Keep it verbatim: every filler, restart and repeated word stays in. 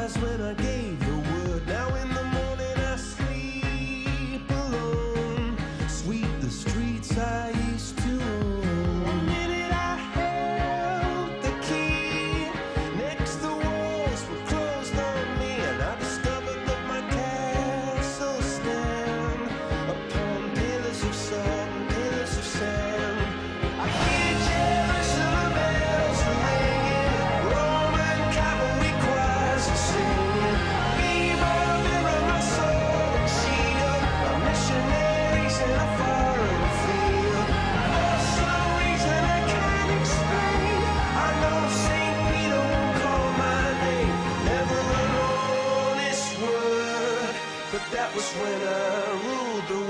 eyes when I gave the word. Now in the morning I sleep alone, sweep the streets I used to own. One minute I held the key, next the walls were closed on me, and I discovered that my castle stand upon pillars of salt and pillars of sand. I hear cherish the bells ringing, Roman cavalry cries and singing. Be my mirror, my soul and shield, my missionaries in a foreign field. For some reason I can't explain, I know Saint Peter won't call my name. Never alone this word, but that was when I ruled the world.